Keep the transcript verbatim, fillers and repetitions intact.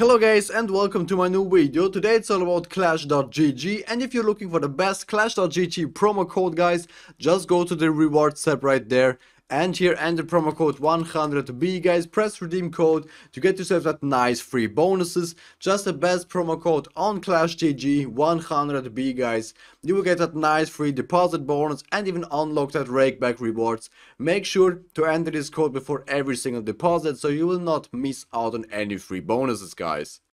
Hello guys and welcome to my new video. Today it's all about clash dot G G, and if you're looking for the best clash dot G G promo code, guys, just go to the rewards tab right there and here enter promo code one hundred B, guys. Press redeem code to get yourself that nice free bonuses. Just the best promo code on clash dot G G, one hundred B, guys. You will get that nice free deposit bonus and even unlock that rakeback rewards. Make sure to enter this code before every single deposit so you will not miss out on any free bonuses, guys.